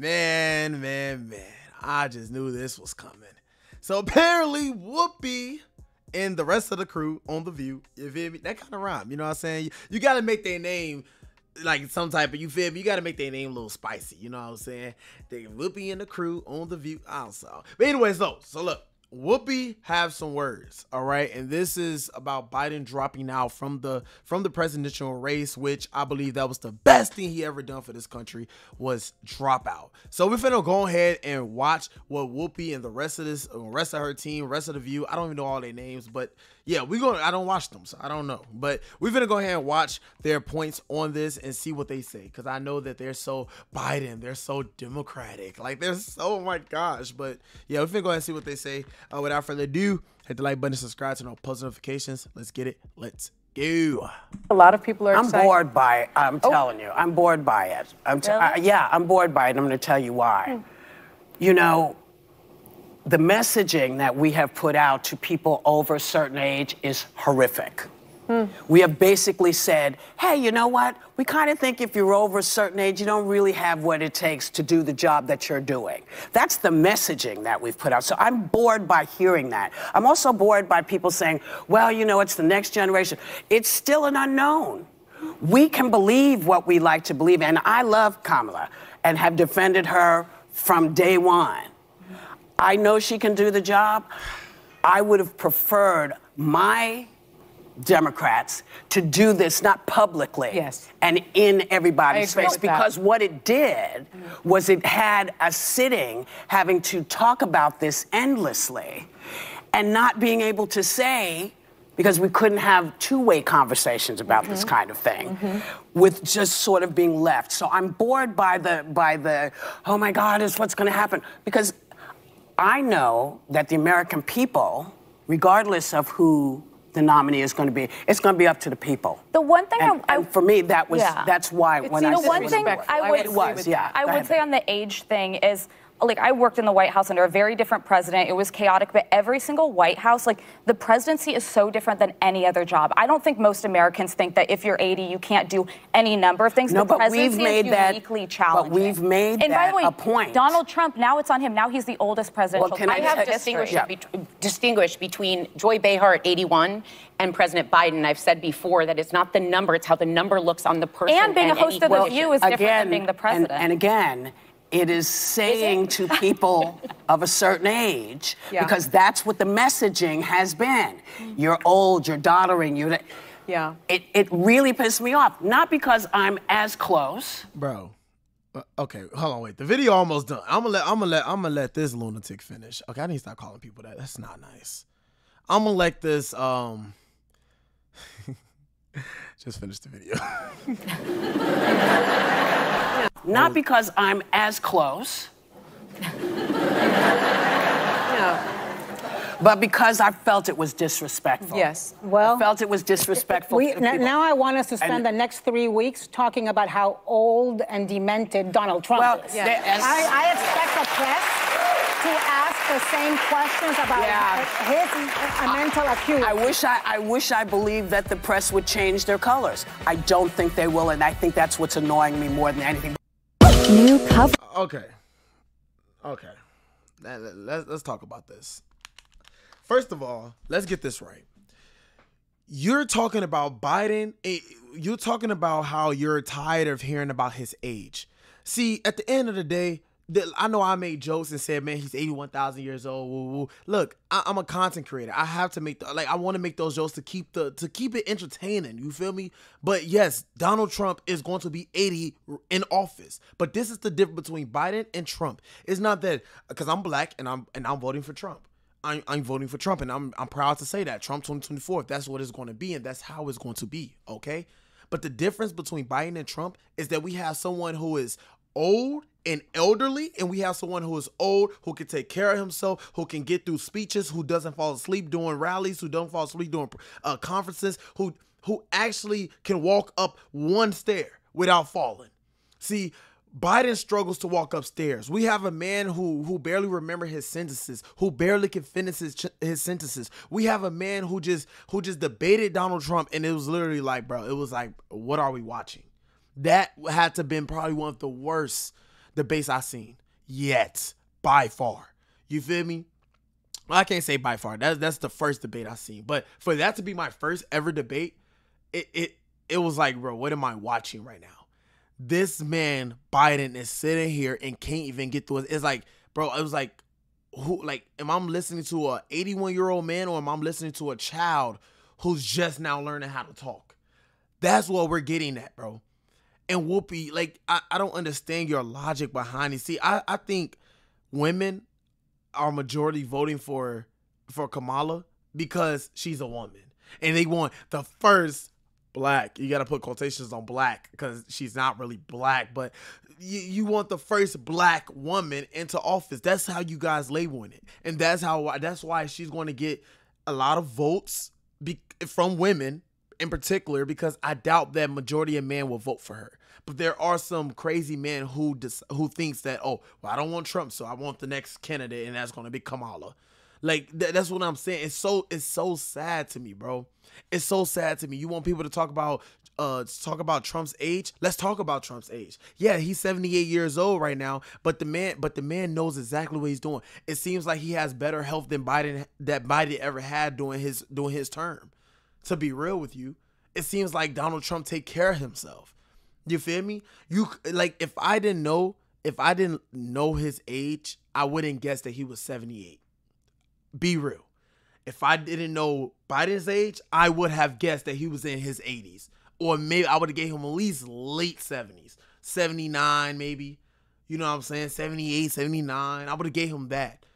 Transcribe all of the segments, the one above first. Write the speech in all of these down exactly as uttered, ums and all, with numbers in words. man, man, man, I just knew this was coming. So apparently Whoopi and the rest of the crew on The View, you feel me? That kind of rhyme, you know what I'm saying? You, you got to make their name like some type of, you feel me? You got to make their name a little spicy, you know what I'm saying? They Whoopi and the crew on The View also. But anyways, though, so look, Whoopi have some words, all right? And this is about Biden dropping out from the from the presidential race, which I believe that was the best thing he ever done for this country, was drop out. So we're finna go ahead and watch what Whoopi and the rest of this, rest of her team, rest of The View, I don't even know all their names, but yeah, we're gonna, I don't watch them, so I don't know. But we're gonna go ahead and watch their points on this and see what they say, because I know that they're so Biden, they're so Democratic, like they're so, oh my gosh. But yeah, we're finna go ahead and see what they say. Uh, without further ado, hit the like button, subscribe, turn on post notifications. Let's get it. Let's go. A lot of people are I'm excited. bored by it. I'm oh. telling you. I'm bored by it. I'm really? I, yeah, I'm bored by it. I'm going to tell you why. Hmm. You know, the messaging that we have put out to people over a certain age is horrific. Hmm. We have basically said, hey, you know what? We kind of think if you're over a certain age, you don't really have what it takes to do the job that you're doing. That's the messaging that we've put out. So I'm bored by hearing that. I'm also bored by people saying, well, you know, it's the next generation. It's still an unknown. We can believe what we like to believe. And I love Kamala and have defended her from day one. I know she can do the job. I would have preferred my Democrats to do this, not publicly, yes, and in everybody's face, because that. What it did was it had us sitting having to talk about this endlessly and not being able to say, because we couldn't have two-way conversations about mm-hmm. this kind of thing, mm-hmm. with just sort of being left. So I'm bored by the, by the, oh my God, is what's gonna happen? Because I know that the American people, regardless of who the nominee is going to be, it's going to be up to the people. The one thing and, I, and for me, that was, yeah. that's why it's, when you know, I one thing I would, it was, yeah. I would say on the age thing is, like, I worked in the White House under a very different president. It was chaotic, but every single White House, like, the presidency is so different than any other job. I don't think most Americans think that if you're eighty, you can't do any number of things. No, the but presidency we've made is uniquely that, challenging. But we've made and that by the way, a point. Donald Trump, now it's on him. Now he's the oldest presidential. Well, can I have distinguished yeah. be distinguish between Joy Behar at eighty-one and President Biden. I've said before that it's not the number, it's how the number looks on the person. And being and a host of The View is different again, than being the president. And, and again, it is saying is it? to people of a certain age, yeah. because that's what the messaging has been. You're old, you're doddering, you're... Yeah. It, it really pissed me off. Not because I'm as close. Bro, okay, hold on, wait. The video almost done. I'm gonna let, I'm gonna let, I'm gonna let this lunatic finish. Okay, I need to stop calling people that. That's not nice. I'm gonna let this, um... just finish the video. Not because I'm as close, yeah. but because I felt it was disrespectful. Yes, well, I felt it was disrespectful. We, to now I want us to spend and, the next three weeks talking about how old and demented Donald Trump well, is. Yeah. They, as, I, I expect the press to ask the same questions about yeah. his uh, mental acuity. I wish I, I wish I believed that the press would change their colors. I don't think they will, and I think that's what's annoying me more than anything. New cover. Okay. Okay. Let's, let's talk about this. First of all, let's get this right. You're talking about Biden. You're talking about how you're tired of hearing about his age. See, at the end of the day, I know I made jokes and said, man, he's eighty-one thousand years old. Woo, woo. Look, I, I'm a content creator. I have to make the, like, I want to make those jokes to keep the, to keep it entertaining. You feel me? But yes, Donald Trump is going to be eighty in office. But this is the difference between Biden and Trump. It's not that because I'm black and I'm, and I'm voting for Trump. I'm, I'm voting for Trump. And I'm, I'm proud to say that Trump twenty twenty-four, that's what it's going to be. And that's how it's going to be. Okay. But the difference between Biden and Trump is that we have someone who is old and elderly, and we have someone who is old, who can take care of himself, who can get through speeches, who doesn't fall asleep during rallies, who don't fall asleep during uh, conferences, who who actually can walk up one stair without falling. See, Biden struggles to walk upstairs. We have a man who who barely remember his sentences, who barely can finish his, his sentences. We have a man who just who just debated Donald Trump, and it was literally like, bro, it was like, what are we watching? That had to have been probably one of the worst the base I've seen yet, by far. You feel me? Well, I can't say by far. That's, that's the first debate I've seen. But for that to be my first ever debate, it, it, it was like, bro, what am I watching right now? This man, Biden, is sitting here and can't even get through it. It's like, bro, it was like, who, like, am I listening to a eighty-one-year-old man, or am I listening to a child who's just now learning how to talk? That's what we're getting at, bro. And Whoopi, like, I, I don't understand your logic behind it. See, I, I think women are majority voting for, for Kamala because she's a woman. And they want the first black. You got to put quotations on black because she's not really black. But you, you want the first black woman into office. That's how you guys labeling it. And that's how, that's why she's going to get a lot of votes be, from women in particular, because I doubt that majority of men will vote for her. But there are some crazy men who dis, who thinks that, oh, well, I don't want Trump, so I want the next candidate, and that's going to be Kamala. Like, th that's what I'm saying. It's so, it's so sad to me, bro. It's so sad to me. You want people to talk about, uh, talk about Trump's age? Let's talk about Trump's age. Yeah, he's seventy-eight years old right now, but the man, but the man knows exactly what he's doing. It seems like he has better health than Biden, that Biden ever had during his, during his term. To be real with you, it seems like Donald Trump take care of himself. You feel me? You like, if I didn't know, if I didn't know his age, I wouldn't guess that he was seventy-eight. Be real. If I didn't know Biden's age, I would have guessed that he was in his eighties, or maybe I would have gave him at least late seventies, seventy-nine maybe. You know what I'm saying? seventy-eight, seventy-nine. I would have gave him that.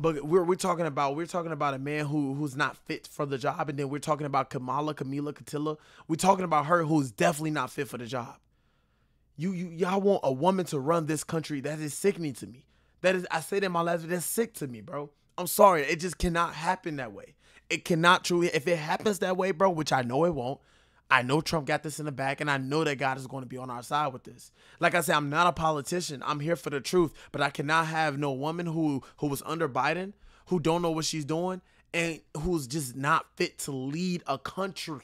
But we're we're talking about we're talking about a man who who's not fit for the job, and then we're talking about Kamala, Camila, Katilla. We're talking about her who's definitely not fit for the job. You you y'all want a woman to run this country? That is sickening to me. That is, I said in my last video, that's sick to me, bro. I'm sorry, it just cannot happen that way. It cannot truly. If it happens that way, bro, which I know it won't. I know Trump got this in the back, and I know that God is going to be on our side with this. Like I said, I'm not a politician. I'm here for the truth, but I cannot have no woman who, who was under Biden, who don't know what she's doing, and who's just not fit to lead a country,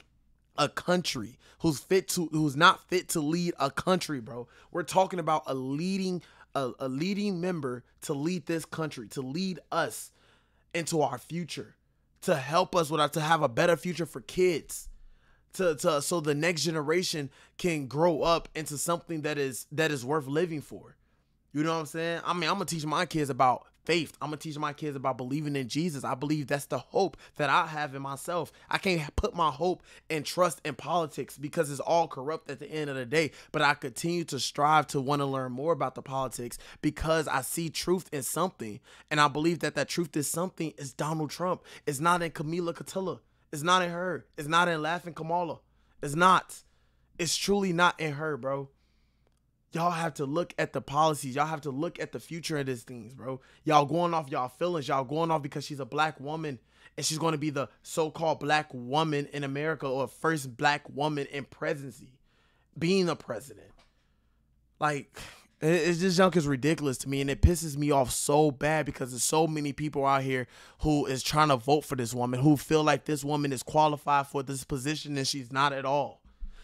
a country, who's fit to, who's not fit to lead a country, bro. We're talking about a leading, a, a leading member to lead this country, to lead us into our future, to help us with our, to have a better future for kids. To, to, so the next generation can grow up into something that is that is worth living for. You know what I'm saying? I mean, I'm going to teach my kids about faith. I'm going to teach my kids about believing in Jesus. I believe that's the hope that I have in myself. I can't put my hope and trust in politics because it's all corrupt at the end of the day. But I continue to strive to want to learn more about the politics because I see truth in something. And I believe that that truth is something is Donald Trump. It's not in Camila Katilla. It's not in her. It's not in laughing Kamala. It's not. It's truly not in her, bro. Y'all have to look at the policies. Y'all have to look at the future of these things, bro. Y'all going off y'all feelings. Y'all going off because she's a black woman and she's going to be the so-called black woman in America, or first black woman in presidency, being a president. Like, it's just junk is ridiculous to me, and it pisses me off so bad because there's so many people out here who is trying to vote for this woman, who feel like this woman is qualified for this position, and she's not at all.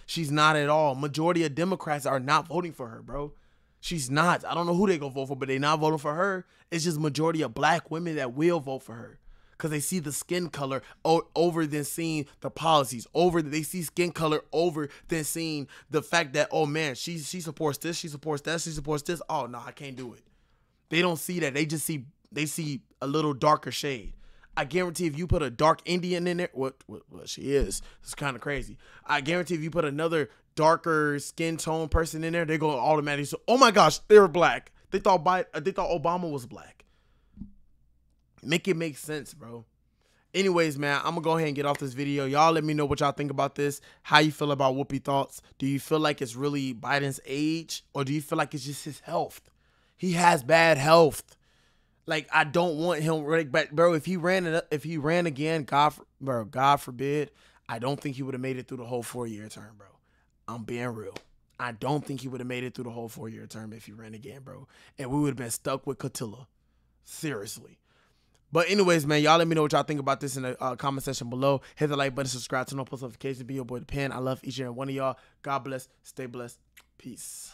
She's not at all. Majority of Democrats are not voting for her, bro. She's not. I don't know who they gonna vote for, but they not voting for her. It's just majority of black women that will vote for her because they see the skin color over than seeing the policies. Over, they see skin color over than seeing the fact that, oh man, she she supports this, she supports that, she supports this. Oh no, I can't do it. They don't see that. They just see they see a little darker shade. I guarantee if you put a dark Indian in there, what what, what she is, it's kind of crazy. I guarantee if you put another darker skin tone person in there, they're gonna automatically say, oh my gosh, they're black. They thought by they thought Obama was black. Make it make sense, bro. Anyways, man, I'm going to go ahead and get off this video. Y'all let me know what y'all think about this, how you feel about Whoopi thoughts. Do you feel like it's really Biden's age, or do you feel like it's just his health? He has bad health. Like, I don't want him, but bro, if he ran it, if he ran again, God, bro, God forbid, I don't think he would have made it through the whole four-year term, bro. I'm being real. I don't think he would have made it through the whole four-year term if he ran again, bro. And we would have been stuck with Katilla. Seriously. But anyways, man, y'all let me know what y'all think about this in the uh, comment section below. Hit the like button, subscribe, turn on post notifications, be your boy The Pen. I love each and every one of y'all. God bless. Stay blessed. Peace.